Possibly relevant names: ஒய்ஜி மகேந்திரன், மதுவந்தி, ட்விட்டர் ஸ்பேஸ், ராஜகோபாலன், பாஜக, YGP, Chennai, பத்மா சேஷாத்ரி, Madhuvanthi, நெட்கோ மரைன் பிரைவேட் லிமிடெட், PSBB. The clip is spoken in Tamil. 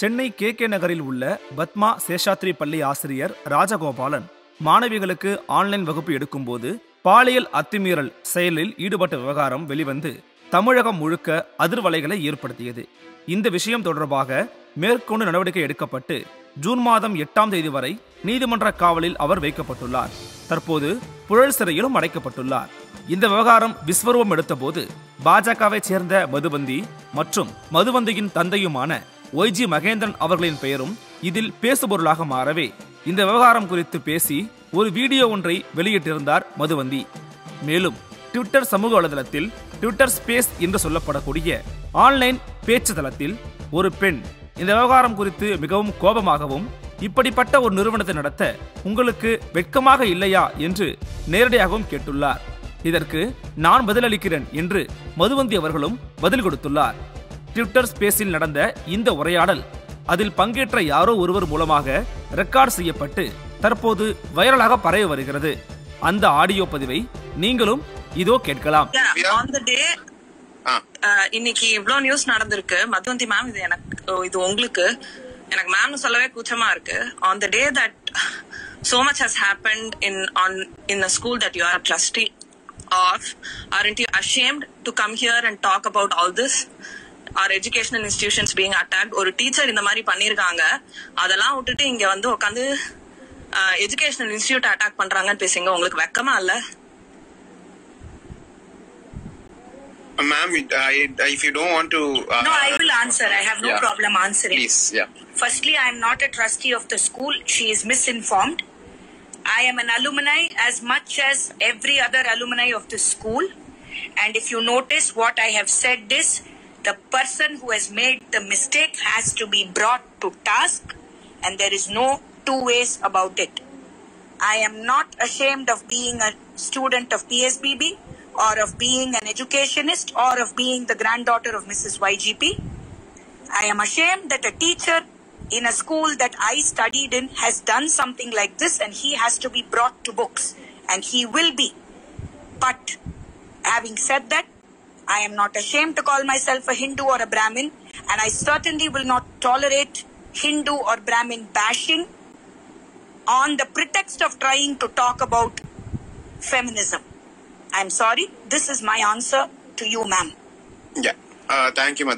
சென்னை கே நகரில் உள்ள பத்மா சேஷாத்ரி பள்ளி ஆசிரியர் ராஜகோபாலன் மாணவிகளுக்கு ஆன்லைன் வகுப்பு எடுக்கும்போது பாலியல் அத்துமீறல் செயலில் ஈடுபட்ட விவகாரம் வெளிவந்து தமிழகம் முழுக்க அதிர்வலைகளை ஏற்படுத்தியது. இந்த விஷயம் தொடர்பாக மேற்கொண்டு நடவடிக்கை எடுக்கப்பட்டு ஜூன் மாதம் 8ஆம் தேதி வரை நீதிமன்ற காவலில் அவர் வைக்கப்பட்டுள்ளார். தற்போது புழல் சிறையிலும் அடைக்கப்பட்டுள்ளார். இந்த விவகாரம் விஸ்வரூபம் எடுத்தபோது பாஜகவை சேர்ந்த மதுவந்தி மற்றும் மதுவந்தியின் தந்தையுமான ஒய்ஜி மகேந்திரன் அவர்களின் பெயரும் இதில் பேசுபொருளாக மாறவே இந்த விவகாரம் குறித்து பேசி ஒரு வீடியோ ஒன்றை வெளியிட்டிருந்தார் மதுவந்தி. மேலும் ட்விட்டர் சமூக வலைதளத்தில் ட்விட்டர் ஸ்பேஸ் என்று சொல்லப்படக்கூடிய ஆன்லைன் பேச்சு தளத்தில் ஒரு பெண் இந்த விவகாரம் குறித்து மிகவும் கோபமாகவும் இப்படிப்பட்ட ஒரு நிறுவனத்தை நடத்த உங்களுக்கு வெட்கமாக இல்லையா என்று நேரடியாகவும் கேட்டுள்ளார். இதற்கு நான் பதிலளிக்கிறேன் என்று மதுவந்தி அவர்களும் பதில் கொடுத்துள்ளார். ட்விட்டர் ஸ்பேஸில் நடந்த இந்த உரையாடல் அதில் பங்கேற்ற யாரோ ஒருவர் மூலமாக ரெக்கார்ட் செய்யப்பட்டு தற்போது வைரலாக பரவி வருகிறது. அந்த ஆடியோ பதிவை நீங்களும் இதோ கேட்கலாம். இன்னைக்கு இவ்ளோ நியூஸ் நடந்திருக்கு மதுவந்தி மேம், இது இது உங்களுக்கு எனக்கு மேம்னு சொல்லவே கூச்சமா இருக்கு. On the day that so much has happened in a school that you are a trustee of, aren't you ashamed to come here and talk about all this? Our educational institutions being attacked, or teacher in the mari பண்ணிருக்காங்க, அதெல்லாம் விட்டுட்டு இங்க வந்து உட்கார்ந்து educational institute அட்டாக் பண்றாங்கன்னு பேசுங்க, உங்களுக்கு வெக்கமா இல்ல? Ma'am, if you don't want to no, I will answer. I have no problem answering. Please, firstly, I am not a trustee of the school. She is misinformed. I am an alumni as much as every other alumni of the school, and if you notice what I have said, this the person who has made the mistake has to be brought to task, and there is no two ways about it. I am not ashamed of being a student of PSBB or of being an educationist or of being the granddaughter of Mrs. YGP. I am ashamed that a teacher in a school that I studied in has done something like this, and he has to be brought to books, and he will be. But having said that, I am not ashamed to call myself a Hindu or a Brahmin, and I certainly will not tolerate Hindu or Brahmin bashing on the pretext of trying to talk about feminism. I'm sorry, this is my answer to you, ma'am. Thank you, Madhu.